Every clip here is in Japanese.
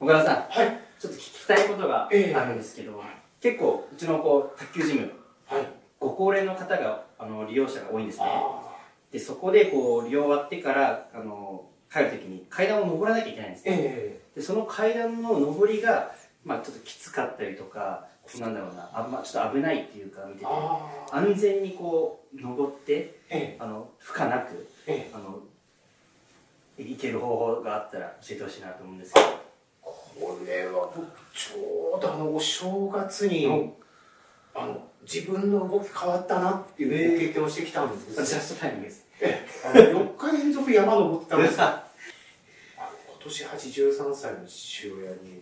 岡田さん、はい、ちょっと聞きたいことがあるんですけど、結構うちの卓球ジム、ご高齢の方が利用者が多いんですね。でそこで利用終わってから帰るときに階段を上らなきゃいけないんですね。でその階段の上りがちょっときつかったりとか、なんだろうな、ちょっと危ないっていうか見てて、安全に登って、負荷なく、いける方法があったら教えてほしいなと思うんですけど。これは僕ちょうどお正月に、自分の動き変わったなっていう経験をしてきたんです。ジャストタイムです。4日連続山登ってたんです。今年83歳の父親に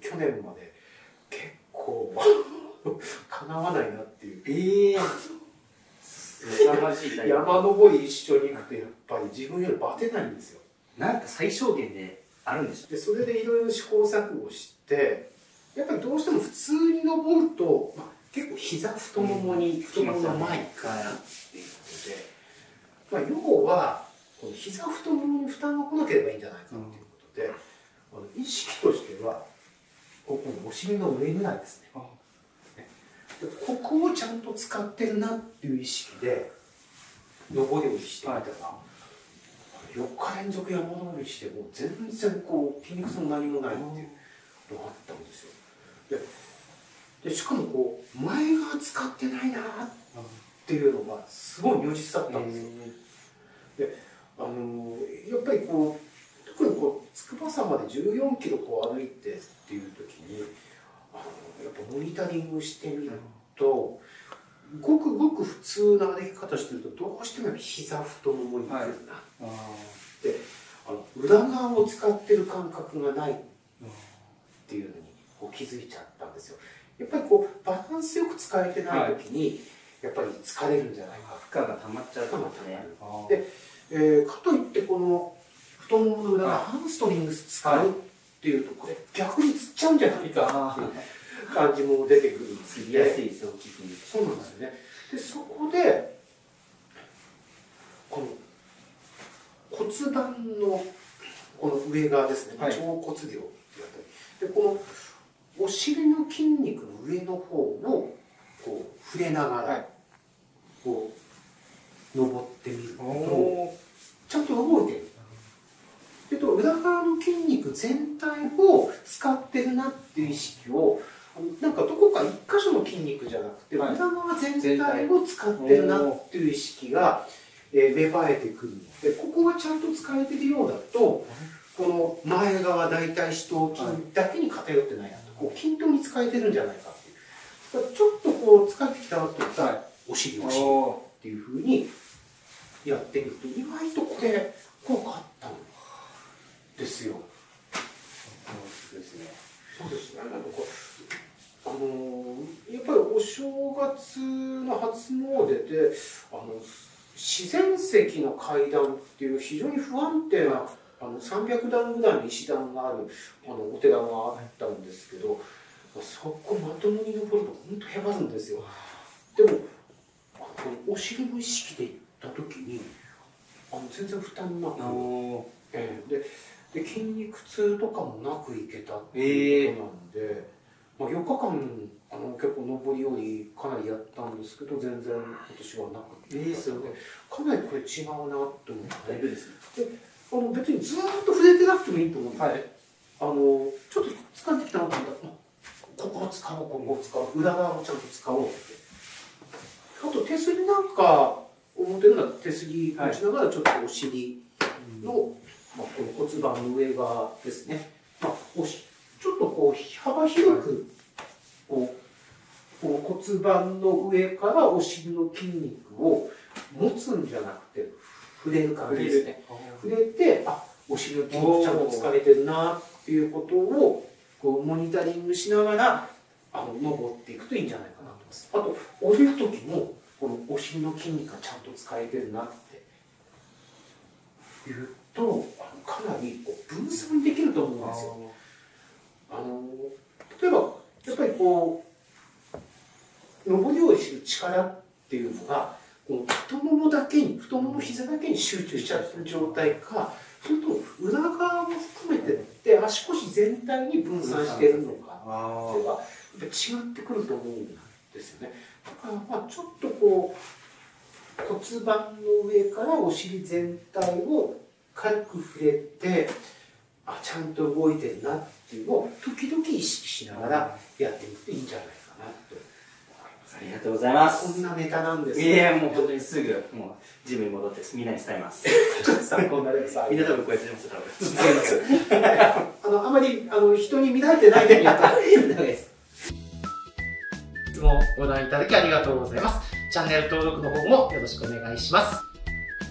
去年まで結構叶わないなっていう。山登り一緒に行くとやっぱり自分よりバテないんですよ。なんか最小限であるんでしょ。でそれでいろいろ試行錯誤して、やっぱりどうしても普通に登ると、結構膝太ももに太ももが前からっていうことで、要は膝太ももに負担が来なければいいんじゃないかっていうことで、意識としてはここのお尻の上ぐらいですね。ここをちゃんと使ってるなっていう意識で登りをしてみたら、4日連続山登りしても全然筋肉痛も何もないっていうのがあったんですよ。でしかも前側使ってないなっていうのがすごい如実だったんですよ。でやっぱり特に筑波山まで14キロ歩いてっていう時に、やっぱモニタリングしてみると、ごくごく普通な歩き方してるとどうしても膝太ももにくるな、で裏側を使ってる感覚がないっていうのに気づいちゃったんですよ。やっぱりバランスよく使えてない時に、やっぱり疲れるんじゃないか、負荷が溜まっちゃうとね。でかといって太ももの裏がハムストリングス使うっていうと、これ逆につっちゃうんじゃないかっていう感じも出てくるんですよね。つりやすいですよ、聞くに。そうなんですよね。でそこで骨盤の上側ですね、腸骨梁っていうあたりで、お尻の筋肉の上の方を触れながら登ってみると、ちゃんと動いてる。裏側の筋肉全体を使ってるなっていう意識を、なんかどこか一箇所の筋肉じゃなくて、裏側全体を使ってるなっていう意識が芽生えてくるので、ここがちゃんと使えてるようだと、前側大腿四頭筋だけに偏ってないなと、均等に使えてるんじゃないかっていう、ちょっと使ってきたなと思ったらお尻っていうふうにやってみると、意外とこれ効果あったのですよ。そうですね。そうですね。やっぱりお正月の初詣で、自然石の階段っていう非常に不安定な300段ぐらいの石段があるお寺があったんですけど、そこまともに登ると本当へばるんですよ。でもお尻の意識で行った時に、全然負担なく。で筋肉痛とかもなくいけたっていうことなんで、4日間結構上りよりかなりやったんですけど、全然今年はなくて、かなりこれ違うなと思って、で別にずっと触れてなくてもいいと思うんで、ちょっと疲れてきたなと思ったら、ここを使おう、ここを使おう、裏側もちゃんと使おうって。あと手すりなんか表の手すり持ちながら、ちょっとお尻の。この骨盤の上側ですね、ちょっと幅広く骨盤の上からお尻の筋肉を持つんじゃなくて、触れる感じですね。触れて、お尻の筋肉ちゃんと疲れてるなっていうことをモニタリングしながら登っていくといいんじゃないかなと思います。あと降りる時もお尻の筋肉がちゃんと使えてるなっていうと、かなり分散できると思うんですよ。例えばやっぱり上りをする力っていうのが太ももだけに、太もも膝だけに集中しちゃう状態か、それと裏側も含めてって足腰全体に分散しているのかとか違ってくると思うんですよね。だからまあちょっとこう骨盤の上からお尻全体を軽く触れて、あ、ちゃんと動いてるなっていうのを時々意識しながらやっていくといいんじゃないかなと。ありがとうございます。こんなネタなんですね。いや、もう本当にすぐもうジムに戻ってみんなに伝えます。こんなでさ、みんな多分こうやってます。多分。あまり人に見られてないでやった。質問ご覧いただきありがとうございます。チャンネル登録の方もよろしくお願いします。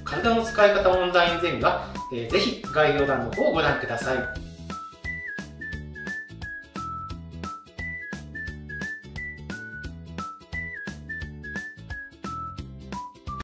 体の使い方オンラインゼミは、ぜひ概要欄の方をご覧ください。